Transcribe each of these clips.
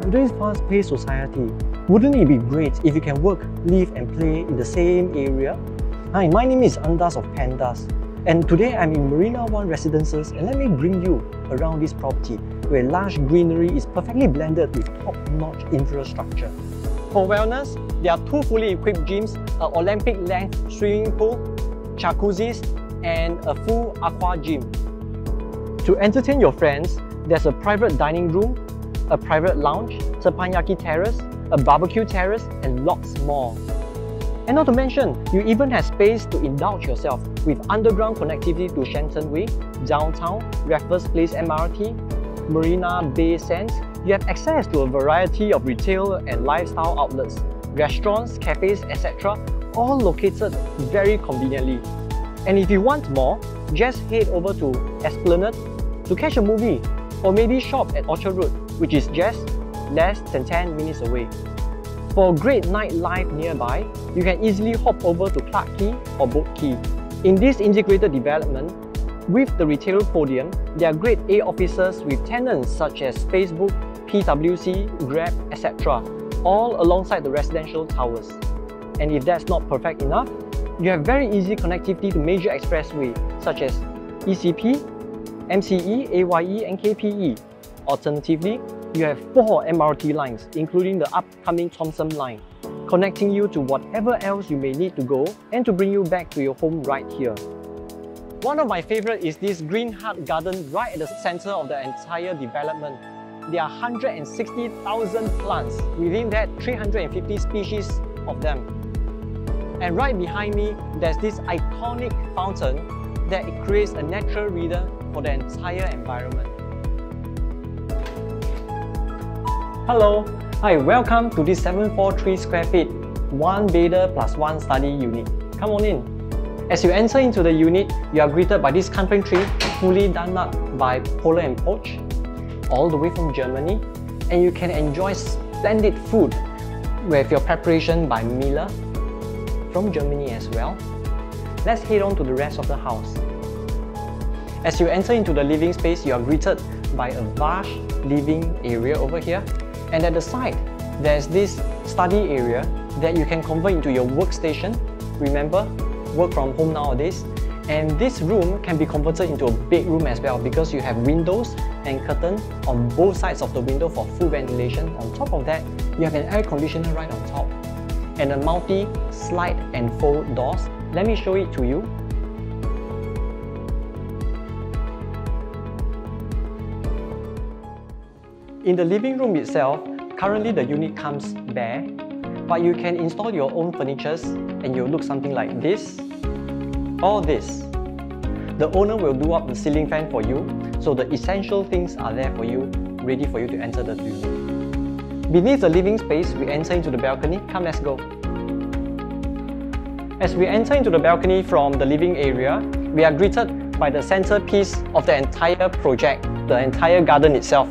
today's fast-paced society, wouldn't it be great if you can work, live and play in the same area? Hi, my name is Andas of Pandas, and today I'm in Marina One Residences, and let me bring you around this property where lush greenery is perfectly blended with top-notch infrastructure. For wellness, there are two fully equipped gyms, an Olympic-length swimming pool, jacuzzis and a full aqua gym. To entertain your friends, there's a private dining room, a private lounge, Teppanyaki Terrace, a barbecue terrace and lots more. And not to mention, you even have space to indulge yourself with underground connectivity to Shenton Way, downtown, Raffles Place MRT, Marina Bay Sands. You have access to a variety of retail and lifestyle outlets, restaurants, cafes, etc., all located very conveniently. And if you want more, just head over to Esplanade to catch a movie or maybe shop at Orchard Road, which is just less than 10 minutes away. For a great nightlife nearby, you can easily hop over to Clarke Quay or Boat Quay. In this integrated development, with the retail podium, there are Grade A offices with tenants such as Facebook, PwC, Grab, etc., all alongside the residential towers. And if that's not perfect enough, you have very easy connectivity to major expressway such as ECP, MCE, AYE and KPE. Alternatively, you have 4 MRT lines, including the upcoming Thomson line, connecting you to whatever else you may need to go and to bring you back to your home right here. One of my favourite is this green heart garden right at the centre of the entire development. There are 160,000 plants, within that 350 species of them. And right behind me, there's this iconic fountain that creates a natural reader for the entire environment. Hello! Hi, welcome to this 743 square feet, 1 bedder plus 1 study unit. Come on in. As you enter into the unit, you are greeted by this campaign tree, fully done up by Villeroy and Boch, all the way from Germany. And you can enjoy splendid food with your preparation by Miller, from Germany as well. Let's head on to the rest of the house. As you enter into the living space, you are greeted by a vast living area over here. And at the side, there's this study area that you can convert into your workstation. Remember, work from home nowadays. And this room can be converted into a bedroom as well because you have windows and curtain on both sides of the window for full ventilation. On top of that, you have an air conditioner right on top, and a multi-slide and fold doors. Let me show it to you. In the living room itself, currently the unit comes bare, but you can install your own furnitures and you'll look something like this or this. The owner will do up the ceiling fan for you, so the essential things are there for you, ready for you to enter the unit. Beneath the living space, we enter into the balcony. Come, let's go. As we enter into the balcony from the living area, we are greeted by the centerpiece of the entire project, the entire garden itself.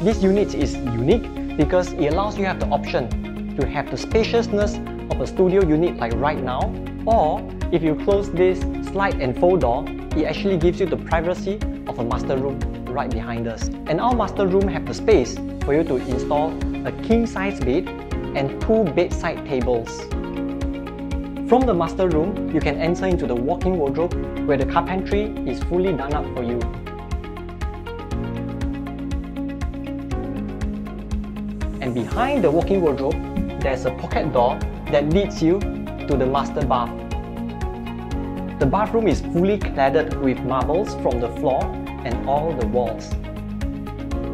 This unit is unique because it allows you have the option to have the spaciousness of a studio unit like right now, or if you close this slide and fold door, it actually gives you the privacy of a master room right behind us. And our master room have the space for you to install a king-size bed and 2 bedside tables. From the master room, you can enter into the walk-in wardrobe where the carpentry is fully done up for you. And behind the walk-in wardrobe, there's a pocket door that leads you to the master bath. The bathroom is fully cladded with marbles from the floor and all the walls.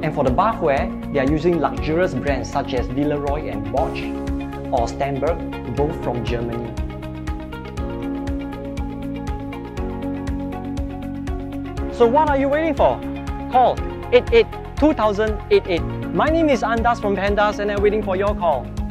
And for the bathware, they are using luxurious brands such as Villeroy and Boch or Stenberg, both from Germany. So what are you waiting for? Call 88-2088. My name is Andas from Pandas and I'm waiting for your call.